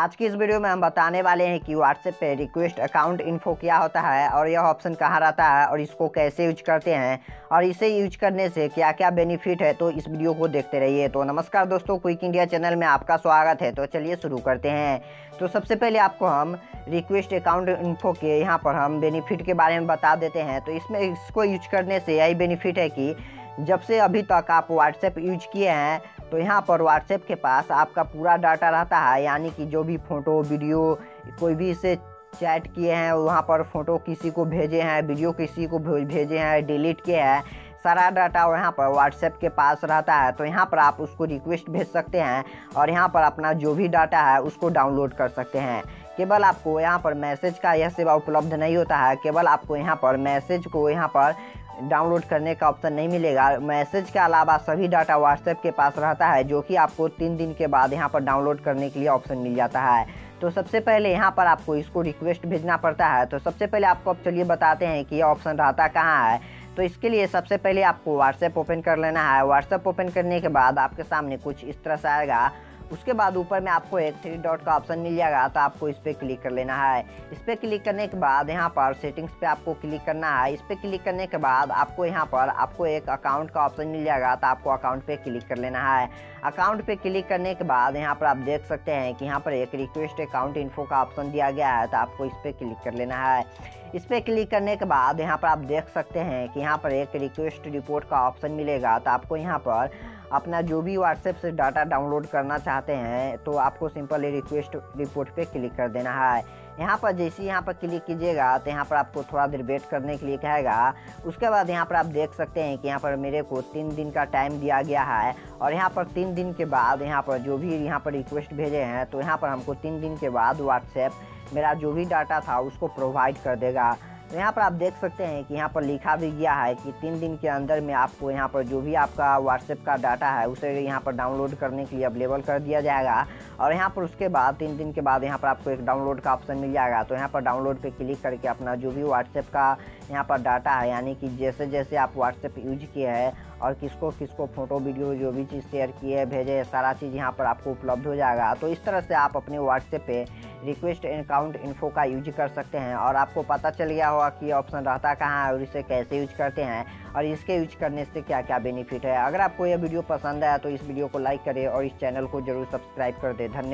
आज की इस वीडियो में हम बताने वाले हैं कि WhatsApp पे रिक्वेस्ट अकाउंट इन्फो क्या होता है और यह ऑप्शन कहाँ रहता है और इसको कैसे यूज करते हैं और इसे यूज करने से क्या क्या बेनिफिट है, तो इस वीडियो को देखते रहिए। तो नमस्कार दोस्तों, क्विक इंडिया चैनल में आपका स्वागत है। तो चलिए शुरू करते हैं। तो सबसे पहले आपको हम रिक्वेस्ट अकाउंट इन्फो के यहाँ पर हम बेनिफिट के बारे में बता देते हैं। तो इसमें इसको यूज करने से यही बेनिफिट है कि जब से अभी तक आप WhatsApp यूज किए हैं तो यहाँ पर WhatsApp के पास आपका पूरा डाटा रहता है, यानी कि जो भी फ़ोटो वीडियो कोई भी इससे चैट किए हैं, वहाँ पर फ़ोटो किसी को भेजे हैं, वीडियो किसी को भेजे हैं, डिलीट किए हैं, सारा डाटा यहाँ पर WhatsApp के पास रहता है। तो यहाँ पर आप उसको रिक्वेस्ट भेज सकते हैं और यहाँ पर अपना जो भी डाटा है उसको डाउनलोड कर सकते हैं। केवल आपको यहाँ पर मैसेज का यह सेवा उपलब्ध नहीं होता है, केवल आपको यहाँ पर मैसेज को यहाँ पर डाउनलोड करने का ऑप्शन नहीं मिलेगा। मैसेज के अलावा सभी डाटा WhatsApp के पास रहता है, जो कि आपको 3 दिन के बाद यहाँ पर डाउनलोड करने के लिए ऑप्शन मिल जाता है। तो सबसे पहले यहाँ पर आपको इसको रिक्वेस्ट भेजना पड़ता है। तो सबसे पहले आपको अब चलिए बताते हैं कि यह ऑप्शन रहता कहाँ है। तो इसके लिए सबसे पहले आपको WhatsApp ओपन कर लेना है। WhatsApp ओपन करने के बाद आपके सामने कुछ इस तरह से आएगा। उसके बाद ऊपर में आपको एक 3 डॉट का ऑप्शन मिल जाएगा, तो आपको इस पर क्लिक कर लेना है। इस पर क्लिक करने के बाद यहाँ पर सेटिंग्स पे आपको क्लिक करना है। इस पर क्लिक करने के बाद आपको यहाँ पर आपको एक अकाउंट का ऑप्शन मिल जाएगा, तो आपको अकाउंट पे क्लिक कर लेना है। अकाउंट पे क्लिक करने के बाद यहाँ पर आप देख सकते हैं कि यहाँ पर एक रिक्वेस्ट अकाउंट इन्फो का ऑप्शन दिया गया है, तो आपको इस पर क्लिक कर लेना है। इस पर क्लिक करने के बाद यहाँ पर आप देख सकते हैं कि यहाँ पर एक रिक्वेस्ट रिपोर्ट का ऑप्शन मिलेगा, तो आपको यहाँ पर अपना जो भी WhatsApp से डाटा डाउनलोड करना चाहते हैं तो आपको सिंपल रिक्वेस्ट रिपोर्ट पे क्लिक कर देना है। यहाँ पर जैसे यहाँ पर क्लिक कीजिएगा तो यहाँ पर आपको थोड़ा देर वेट करने के लिए कहेगा। उसके बाद यहाँ पर आप देख सकते हैं कि यहाँ पर मेरे को 3 दिन का टाइम दिया गया है और यहाँ पर 3 दिन के बाद यहाँ पर जो भी यहाँ पर रिक्वेस्ट भेजे हैं तो यहाँ पर हमको 3 दिन के बाद WhatsApp मेरा जो भी डाटा था उसको प्रोवाइड कर देगा। तो यहाँ पर आप देख सकते हैं कि यहाँ पर लिखा भी गया है कि 3 दिन के अंदर में आपको यहाँ पर जो भी आपका WhatsApp का डाटा है उसे यहाँ पर डाउनलोड करने के लिए अवेलेबल कर दिया जाएगा। और यहाँ पर उसके बाद 3 दिन के बाद यहाँ पर आपको एक डाउनलोड का ऑप्शन मिल जाएगा, तो यहाँ पर डाउनलोड पे क्लिक करके अपना जो भी WhatsApp का यहाँ पर डाटा है, यानी कि जैसे जैसे आप WhatsApp यूज किए हैं और किसको किसको फ़ोटो वीडियो जो भी चीज़ शेयर किए भेजे सारा चीज़ यहाँ पर आपको उपलब्ध हो जाएगा। तो इस तरह से आप अपने WhatsApp पे रिक्वेस्ट अकाउंट इन्फो का यूज कर सकते हैं। और आपको पता चल गया होगा कि ऑप्शन रहता कहाँ है और इसे कैसे यूज करते हैं और इसके यूज करने से क्या क्या बेनिफिट है। अगर आपको यह वीडियो पसंद आया तो इस वीडियो को लाइक करें और इस चैनल को जरूर सब्सक्राइब कर दें। धन्यवाद।